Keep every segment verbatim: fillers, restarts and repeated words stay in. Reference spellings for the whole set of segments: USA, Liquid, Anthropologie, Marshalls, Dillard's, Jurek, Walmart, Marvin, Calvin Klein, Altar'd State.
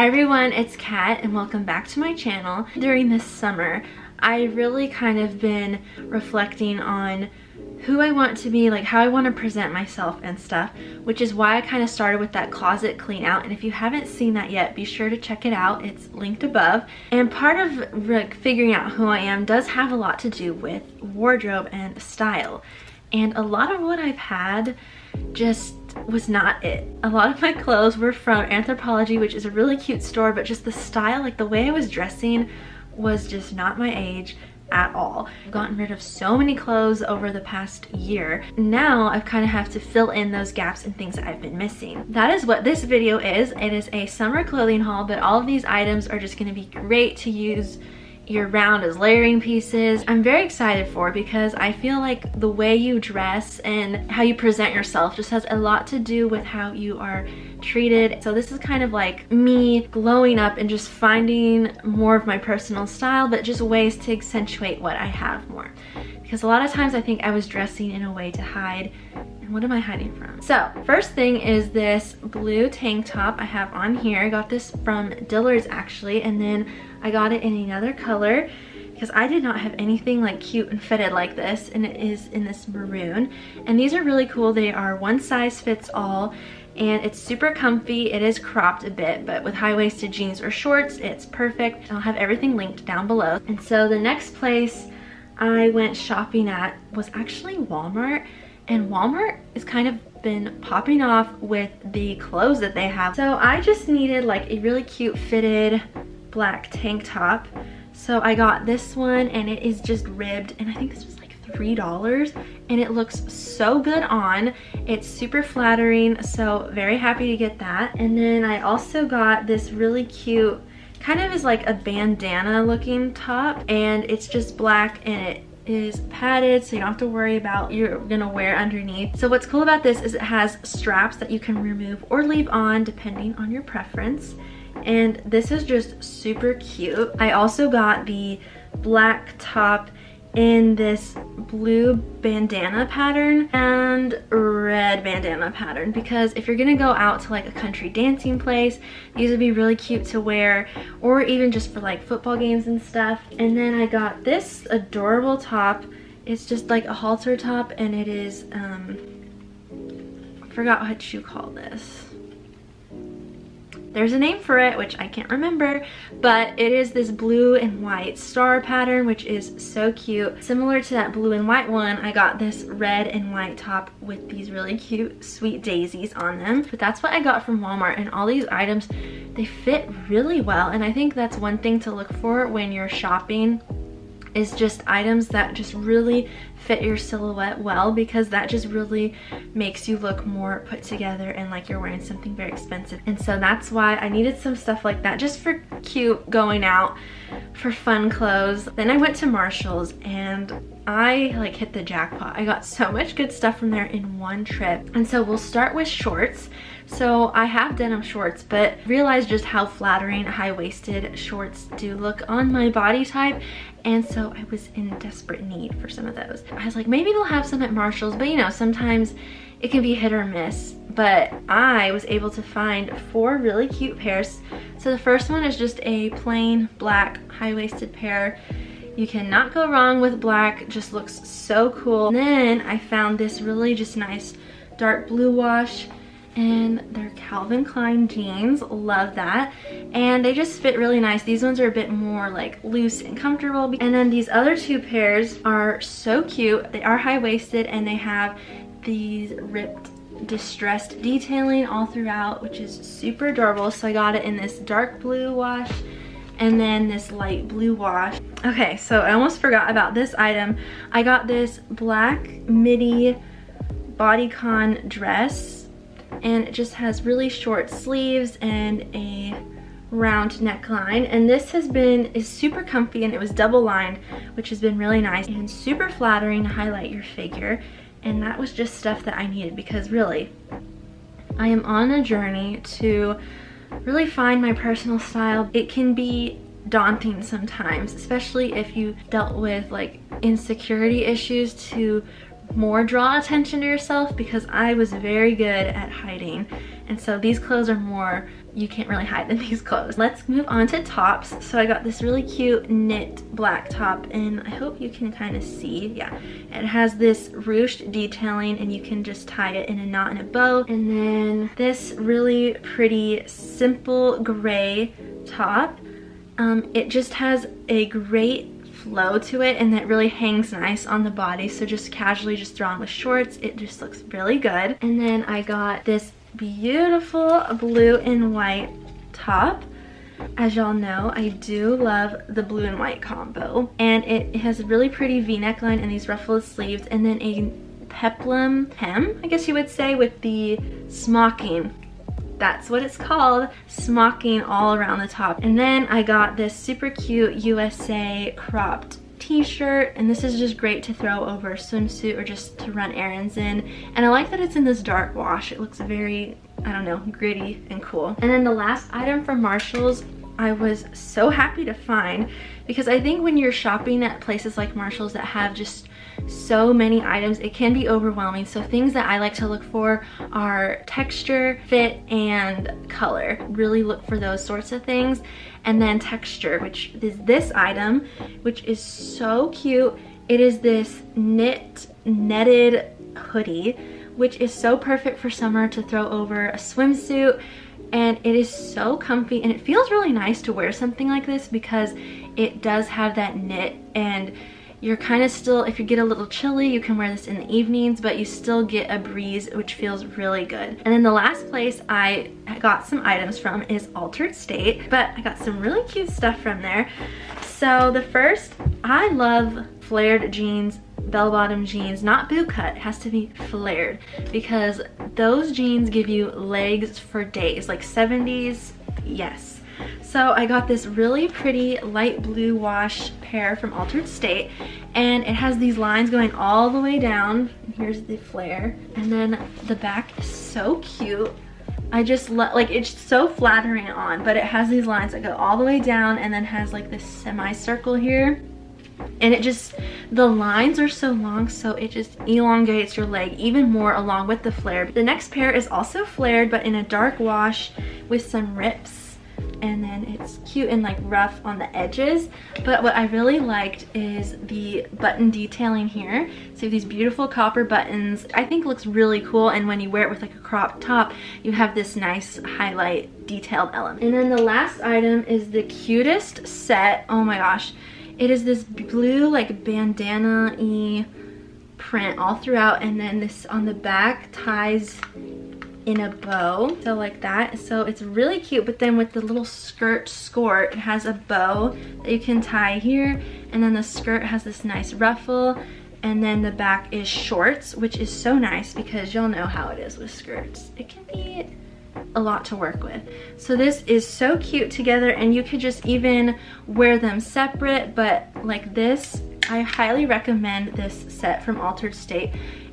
Hi everyone, it's Kat and welcome back to my channel. During this summer, I really kind of been reflecting on who I want to be, like how I want to present myself and stuff, which is why I kind of started with that closet clean out. And if you haven't seen that yet, be sure to check it out. It's linked above. And part of like figuring out who I am does have a lot to do with wardrobe and style. And a lot of what I've had just was not it. A lot of my clothes were from Anthropologie, which is a really cute store, but just the style, like the way I was dressing was just not my age at all. I've gotten rid of so many clothes over the past year. Now I kind of have to fill in those gaps and things that I've been missing. That is what this video is. It is a summer clothing haul, but all of these items are just gonna be great to use year-round as layering pieces. I'm very excited for it because I feel like the way you dress and how you present yourself just has a lot to do with how you are treated. So this is kind of like me glowing up and just finding more of my personal style, but just ways to accentuate what I have more. Because a lot of times I think I was dressing in a way to hide. And what am I hiding from? So first thing is this blue tank top I have on here. I got this from Dillard's actually, and then I got it in another color because I did not have anything like cute and fitted like this, and it is in this maroon. And these are really cool. They are one size fits all. And it's super comfy. It is cropped a bit, but with high-waisted jeans or shorts, it's perfect. I'll have everything linked down below. And so the next place I went shopping at was actually Walmart, and Walmart has kind of been popping off with the clothes that they have. So I just needed like a really cute fitted black tank top. So I got this one, and it is just ribbed, and I think this was like three dollars, and it looks so good on. It's super flattering, so very happy to get that. And then I also got this really cute, kind of is like a bandana looking top, and it's just black, and it is padded, so you don't have to worry about you're gonna wear underneath. So what's cool about this is it has straps that you can remove or leave on depending on your preference, and this is just super cute. I also got the black top in this blue bandana pattern and red bandana pattern, because if you're gonna go out to like a country dancing place, these would be really cute to wear, or even just for like football games and stuff. And then I got this adorable top. It's just like a halter top, and it is um I forgot what you call this. There's a name for it, which I can't remember, but it is this blue and white star pattern, which is so cute. Similar to that blue and white one, I got this red and white top with these really cute sweet daisies on them. But that's what I got from Walmart, and all these items, they fit really well. And I think that's one thing to look for when you're shopping, is just items that just really fit your silhouette well, because that just really makes you look more put together and like you're wearing something very expensive. And so that's why I needed some stuff like that, just for cute going out, for fun clothes. Then I went to Marshalls, and I like hit the jackpot. I got so much good stuff from there in one trip. And so we'll start with shorts. So I have denim shorts, but realized just how flattering high-waisted shorts do look on my body type, and so I was in desperate need for some of those. I was like, maybe they'll have some at Marshalls, but you know, sometimes it can be hit or miss. But I was able to find four really cute pairs. So the first one is just a plain black high-waisted pair. You cannot go wrong with black, just looks so cool. And then I found this really just nice dark blue wash, and they're Calvin Klein jeans, love that. And they just fit really nice. These ones are a bit more like loose and comfortable. And then these other two pairs are so cute. They are high-waisted, and they have these ripped distressed detailing all throughout, which is super adorable. So I got it in this dark blue wash and then this light blue wash. Okay, so I almost forgot about this item. I got this black midi bodycon dress, and it just has really short sleeves and a round neckline, and this has been is super comfy, and it was double lined, which has been really nice and super flattering to highlight your figure. And that was just stuff that I needed, because really I am on a journey to really find my personal style. It can be daunting sometimes, especially if you dealt with like insecurity issues, to more draw attention to yourself, because I was very good at hiding. And so these clothes are more you can't really hide in these clothes. Let's move on to tops. So I got this really cute knit black top, and I hope you can kind of see, yeah, it has this ruched detailing and you can just tie it in a knot and a bow. And then this really pretty simple gray top. Um, it just has a great flow to it, and that really hangs nice on the body. So just casually just throw on with shorts, it just looks really good. And then I got this beautiful blue and white top. As y'all know, I do love the blue and white combo, and it has a really pretty V neckline and these ruffled sleeves, and then a peplum hem, I guess you would say, with the smocking. That's what it's called, smocking all around the top. And then I got this super cute U S A cropped t-shirt, and this is just great to throw over a swimsuit or just to run errands in. And I like that it's in this dark wash. It looks very, I don't know, gritty and cool. And then the last item from Marshalls I was so happy to find, because I think when you're shopping at places like Marshalls that have just so many items, it can be overwhelming. So things that I like to look for are texture, fit, and color. Really look for those sorts of things. And then texture, which is this item, which is so cute. It is this knit netted hoodie, which is so perfect for summer to throw over a swimsuit. And it is so comfy, and it feels really nice to wear something like this because it does have that knit, and you're kind of still, if you get a little chilly, you can wear this in the evenings, but you still get a breeze, which feels really good. And then the last place I got some items from is Altar'd State, but I got some really cute stuff from there. So the first, I love flared jeans, bell-bottom jeans, not boot cut, it has to be flared, because those jeans give you legs for days, like seventies, yes. So I got this really pretty light blue wash pair from Altar'd State, and it has these lines going all the way down. Here's the flare, and then the back is so cute. I just love, like, it's so flattering on, but it has these lines that go all the way down and then has like this semicircle here. And it just, the lines are so long, so it just elongates your leg even more along with the flare. The next pair is also flared, but in a dark wash with some rips. And then it's cute and like rough on the edges. But what I really liked is the button detailing here. So these beautiful copper buttons, I think looks really cool. And when you wear it with like a crop top, you have this nice highlight detailed element. And then the last item is the cutest set. Oh my gosh. It is this blue, like, bandana-y print all throughout, and then this on the back ties in a bow, so like that. So it's really cute, but then with the little skirt skort, it has a bow that you can tie here, and then the skirt has this nice ruffle, and then the back is shorts, which is so nice because y'all know how it is with skirts. It can be a lot to work with. So this is so cute together, and you could just even wear them separate, but like this, I highly recommend this set from Altar'd State.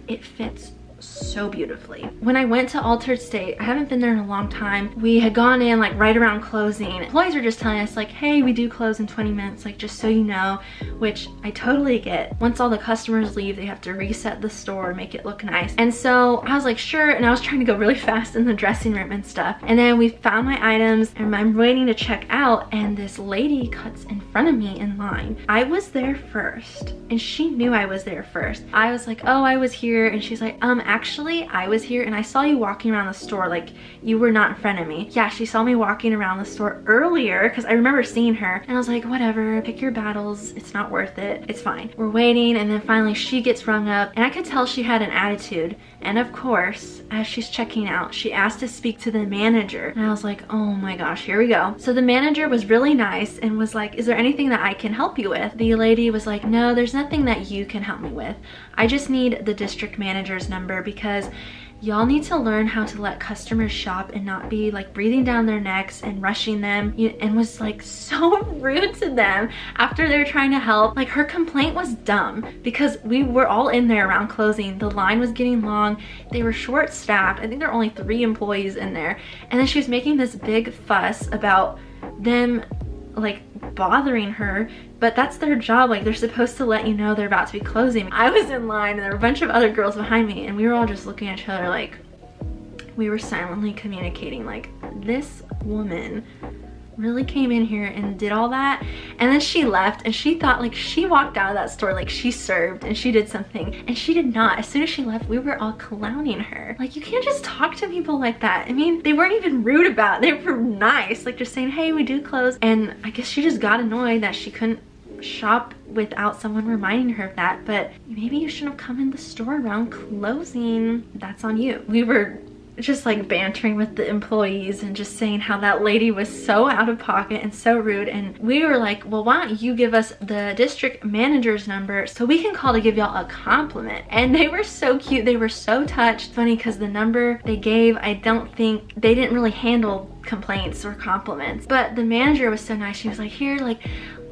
It fits so beautifully. When I went to Altar'd State, I haven't been there in a long time. We had gone in like right around closing. Employees were just telling us like, hey, we do close in twenty minutes, like just so you know, which I totally get. Once all the customers leave, they have to reset the store, make it look nice. And so I was like, sure. And I was trying to go really fast in the dressing room and stuff. And then we found my items and I'm waiting to check out, and this lady cuts in front of me in line. I was there first, and she knew I was there first. I was like, oh, I was here. And she's like, um, actually, I was here and I saw you walking around the store, like you were not in front of me. Yeah, she saw me walking around the store earlier because I remember seeing her, and I was like, whatever, pick your battles, it's not worth it, it's fine. We're waiting, and then finally she gets rung up, and I could tell she had an attitude. And of course, as she's checking out, she asked to speak to the manager, and I was like, oh my gosh, here we go. So the manager was really nice and was like, is there anything that I can help you with? The lady was like, no, there's nothing that you can help me with. I just need the district manager's number, because y'all need to learn how to let customers shop and not be like breathing down their necks and rushing them. And was like so rude to them after they're trying to help. Like, her complaint was dumb because we were all in there around closing. The line was getting long. They were short staffed. I think there were only three employees in there. And then she was making this big fuss about them like bothering her, but that's their job. Like, they're supposed to let you know they're about to be closing. I was in line and there were a bunch of other girls behind me, and we were all just looking at each other like we were silently communicating, like, this woman really came in here and did all that, and then she left, and she thought like she walked out of that store like she served and she did something, and she did not. As soon as she left, we were all clowning her. Like, you can't just talk to people like that. I mean, they weren't even rude about it. They were nice, like just saying, hey, we do close. And I guess she just got annoyed that she couldn't shop without someone reminding her of that. But maybe you shouldn't have come in the store around closing. That's on you. We were just like bantering with the employees and just saying how that lady was so out of pocket and so rude, and we were like, well, why don't you give us the district manager's number so we can call to give y'all a compliment? And they were so cute, they were so touched. Funny, because the number they gave, I don't think they didn't really handle complaints or compliments, but the manager was so nice. She was like, here, like,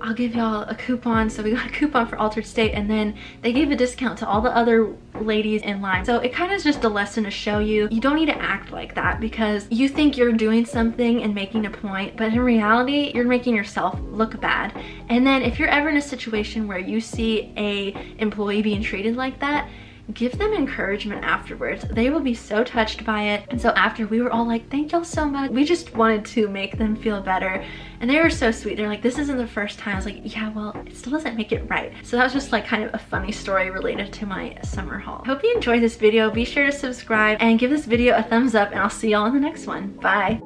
I'll give y'all a coupon. So we got a coupon for Altar'd State, and then they gave a discount to all the other ladies in line. So it kind of is just a lesson to show you, you don't need to act like that, because you think you're doing something and making a point, but in reality, you're making yourself look bad. And then if you're ever in a situation where you see a employee being treated like that, give them encouragement afterwards. They will be so touched by it. And so after, we were all like, thank y'all so much. We just wanted to make them feel better. And they were so sweet. They're like, this isn't the first time. I was like, yeah, well, it still doesn't make it right. So that was just like kind of a funny story related to my summer haul. Hope you enjoyed this video. Be sure to subscribe and give this video a thumbs up, and I'll see y'all in the next one. Bye.